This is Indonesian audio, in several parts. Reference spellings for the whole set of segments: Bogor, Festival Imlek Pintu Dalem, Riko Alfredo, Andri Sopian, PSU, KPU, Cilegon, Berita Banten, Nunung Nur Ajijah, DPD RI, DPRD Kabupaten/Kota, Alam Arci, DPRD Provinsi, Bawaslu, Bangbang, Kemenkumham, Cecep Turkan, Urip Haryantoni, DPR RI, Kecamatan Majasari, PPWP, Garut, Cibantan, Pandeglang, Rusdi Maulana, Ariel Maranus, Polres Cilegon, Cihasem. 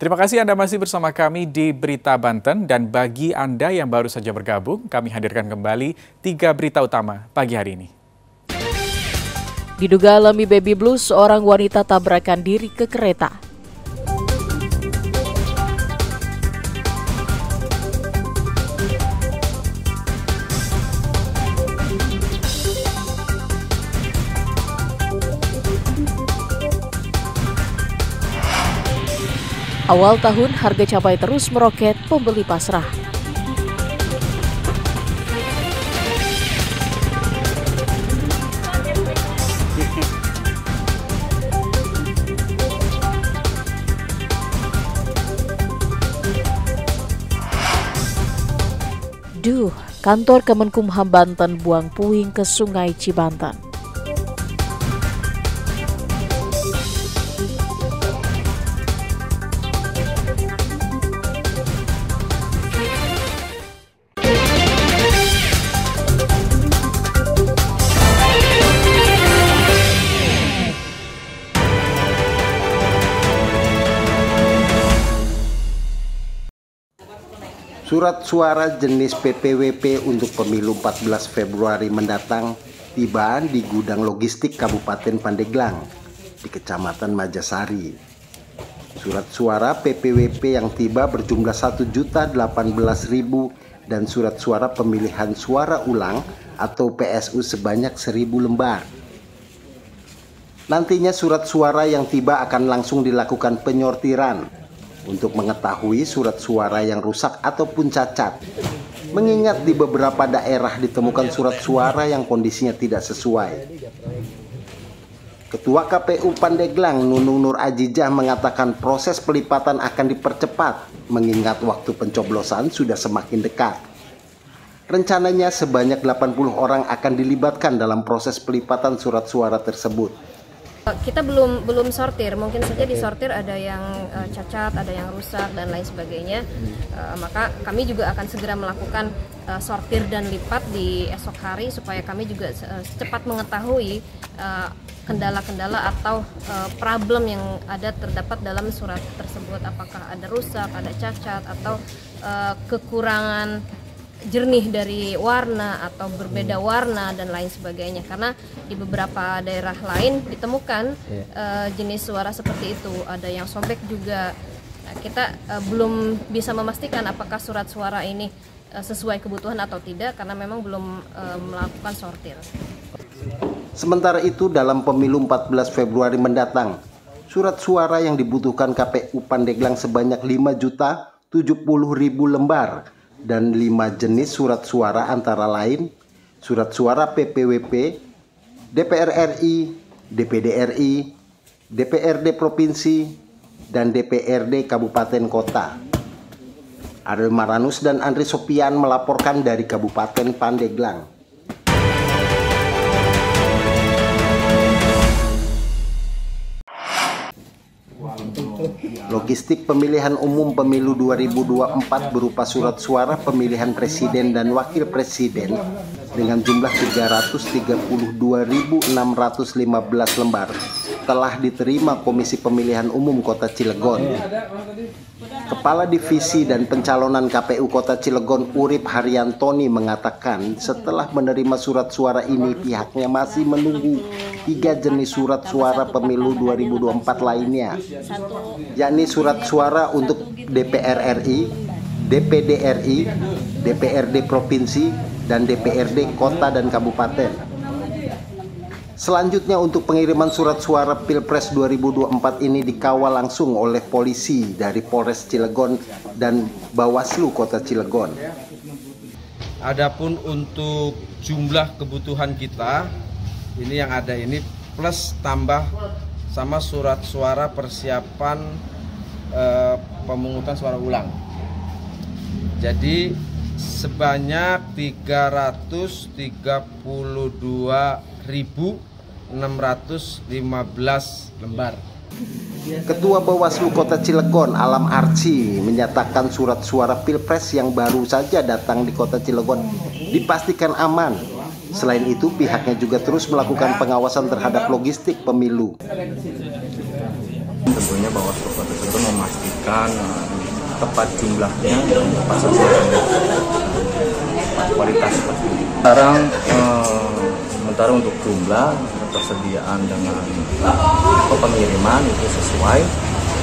Terima kasih Anda masih bersama kami di Berita Banten, dan bagi Anda yang baru saja bergabung, kami hadirkan kembali 3 berita utama pagi hari ini. Diduga alami baby blues, seorang wanita tabrakan diri ke kereta. Awal tahun harga cabai terus meroket, pembeli pasrah. Duh, kantor Kemenkumham Banten buang puing ke Sungai Cibantan. Surat suara jenis PPWP untuk pemilu 14 Februari mendatang tiba di gudang logistik Kabupaten Pandeglang di Kecamatan Majasari. Surat suara PPWP yang tiba berjumlah 1.018.000 dan surat suara pemilihan suara ulang atau PSU sebanyak 1.000 lembar. Nantinya surat suara yang tiba akan langsung dilakukan penyortiran untuk mengetahui surat suara yang rusak ataupun cacat. Mengingat di beberapa daerah ditemukan surat suara yang kondisinya tidak sesuai. Ketua KPU Pandeglang Nunung Nur Ajijah mengatakan proses pelipatan akan dipercepat mengingat waktu pencoblosan sudah semakin dekat. Rencananya sebanyak 80 orang akan dilibatkan dalam proses pelipatan surat suara tersebut. Kita belum sortir, mungkin saja disortir ada yang cacat, ada yang rusak dan lain sebagainya. Maka kami juga akan segera melakukan sortir dan lipat di esok hari supaya kami juga cepat mengetahui kendala-kendala atau problem yang ada terdapat dalam surat tersebut. Apakah ada rusak, ada cacat, atau kekurangan jernih dari warna atau berbeda warna dan lain sebagainya, karena di beberapa daerah lain ditemukan jenis suara seperti itu, ada yang sobek juga. Nah, kita belum bisa memastikan apakah surat suara ini sesuai kebutuhan atau tidak karena memang belum melakukan sortir. Sementara itu dalam pemilu 14 Februari mendatang, surat suara yang dibutuhkan KPU Pandeglang sebanyak 5.070.000 lembar dan 5 jenis surat suara antara lain surat suara PPWP, DPR RI, DPD RI, DPRD Provinsi, dan DPRD Kabupaten/Kota. Ariel Maranus dan Andri Sopian melaporkan dari Kabupaten Pandeglang. Logistik pemilihan umum pemilu 2024 berupa surat suara pemilihan presiden dan wakil presiden dengan jumlah 332.615 lembar telah diterima Komisi Pemilihan Umum Kota Cilegon. Kepala Divisi dan Pencalonan KPU Kota Cilegon Urip Haryantoni mengatakan setelah menerima surat suara ini pihaknya masih menunggu 3 jenis surat suara pemilu 2024 lainnya, yakni surat suara untuk DPR RI, DPD RI, DPRD Provinsi, dan DPRD Kota dan Kabupaten. Selanjutnya untuk pengiriman surat suara Pilpres 2024 ini dikawal langsung oleh polisi dari Polres Cilegon dan Bawaslu Kota Cilegon. Adapun untuk jumlah kebutuhan kita, ini yang ada ini plus tambah sama surat suara persiapan pemungutan suara ulang. Jadi sebanyak 332.615 lembar. Ketua Bawaslu Kota Cilegon Alam Arci menyatakan surat suara Pilpres yang baru saja datang di Kota Cilegon dipastikan aman. Selain itu, pihaknya juga terus melakukan pengawasan terhadap logistik pemilu. tentunya Bawaslu Kota Cilegon memastikan tepat jumlahnya dan tepat sasaran kualitas seperti ini. Sekarang sementara untuk jumlah persediaan dengan pengiriman itu sesuai,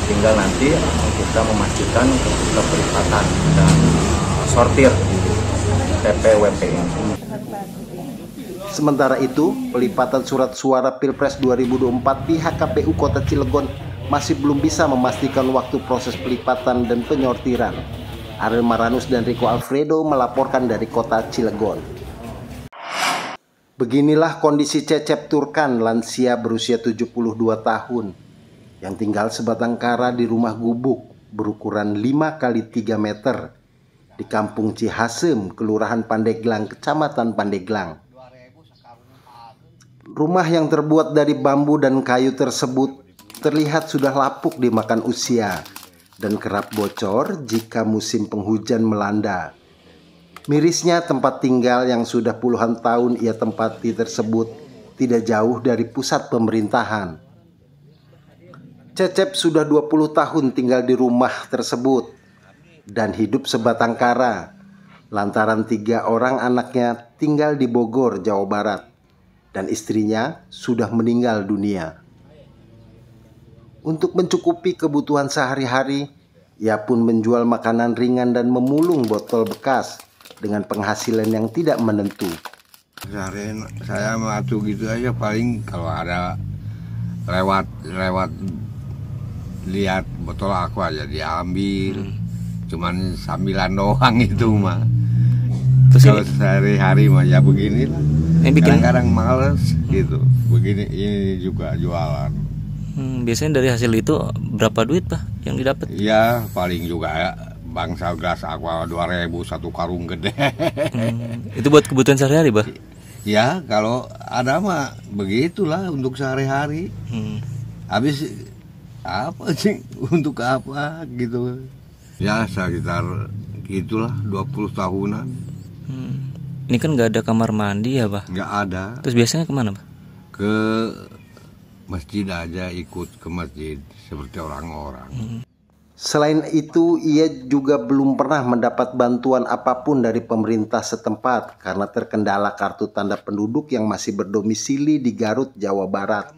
tinggal nanti kita memastikan keterlibatan dan sortir PPWP. Sementara itu, pelipatan surat suara Pilpres 2024 pihak KPU Kota Cilegon masih belum bisa memastikan waktu proses pelipatan dan penyortiran. Ariel Maranus dan Riko Alfredo melaporkan dari Kota Cilegon. Beginilah kondisi Cecep Turkan, lansia berusia 72 tahun, yang tinggal sebatang kara di rumah gubuk berukuran 5 x 3 meter di Kampung Cihasem, Kelurahan Pandeglang, Kecamatan Pandeglang. Rumah yang terbuat dari bambu dan kayu tersebut terlihat sudah lapuk dimakan usia dan kerap bocor jika musim penghujan melanda. Mirisnya, tempat tinggal yang sudah puluhan tahun ia tempati tersebut tidak jauh dari pusat pemerintahan. Cecep sudah 20 tahun tinggal di rumah tersebut dan hidup sebatang kara lantaran 3 orang anaknya tinggal di Bogor, Jawa Barat, dan istrinya sudah meninggal dunia. Untuk mencukupi kebutuhan sehari-hari, ia pun menjual makanan ringan dan memulung botol bekas dengan penghasilan yang tidak menentu. Sehari saya melaku gitu aja, paling kalau ada lewat lihat botol aku aja diambil, cuman sambilan doang itu mah. Terus kalau sehari-hari mah ya begini lah. Kadang-kadang males gitu, begini ini juga jualan. Biasanya dari hasil itu berapa duit Pak yang didapat? Ya paling juga ya. Bangsa gas aqua 2.000 satu karung gede. Itu buat kebutuhan sehari-hari, Bah? Ya, kalau ada mah begitulah untuk sehari-hari. Habis apa sih untuk apa gitu. Ya, sekitar gitulah 20 tahunan. Ini kan nggak ada kamar mandi ya, Bah? Nggak ada. Terus biasanya kemana, Bah? Ke masjid aja, ikut ke masjid seperti orang-orang. Selain itu, ia juga belum pernah mendapat bantuan apapun dari pemerintah setempat karena terkendala kartu tanda penduduk yang masih berdomisili di Garut, Jawa Barat.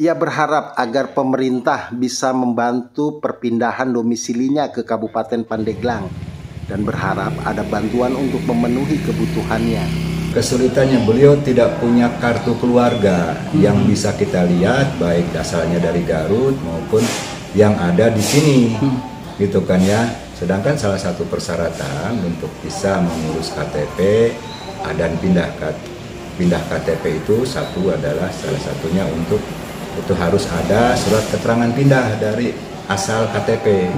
Ia berharap agar pemerintah bisa membantu perpindahan domisilinya ke Kabupaten Pandeglang dan berharap ada bantuan untuk memenuhi kebutuhannya. Kesulitannya, beliau tidak punya kartu keluarga yang bisa kita lihat, baik asalnya dari Garut maupun yang ada di sini, gitu kan ya. Sedangkan salah satu persyaratan untuk bisa mengurus KTP dan pindah KTP itu satu adalah salah satunya untuk itu harus ada surat keterangan pindah dari asal KTP.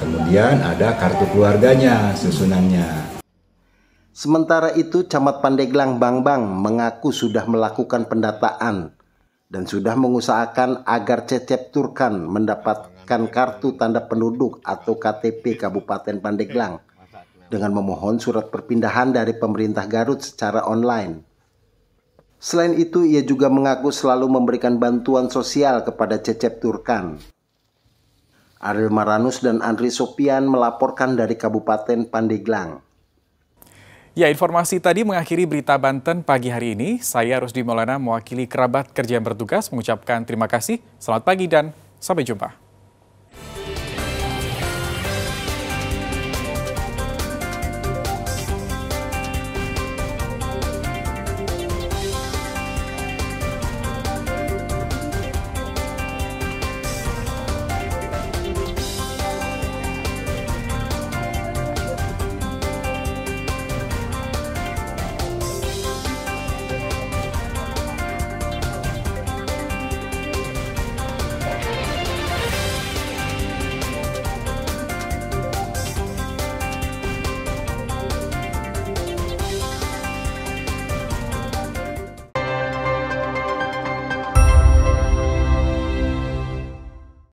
Kemudian ada kartu keluarganya susunannya. Sementara itu, Camat Pandeglang Bangbang mengaku sudah melakukan pendataan dan sudah mengusahakan agar Cecep Turkan mendapatkan kartu tanda penduduk atau KTP Kabupaten Pandeglang dengan memohon surat perpindahan dari pemerintah Garut secara online. Selain itu, ia juga mengaku selalu memberikan bantuan sosial kepada Cecep Turkan. Ariel Maranus dan Andri Sopian melaporkan dari Kabupaten Pandeglang. Ya, informasi tadi mengakhiri Berita Banten pagi hari ini. Saya Rusdi Maulana mewakili kerabat kerja yang bertugas mengucapkan terima kasih, selamat pagi dan sampai jumpa.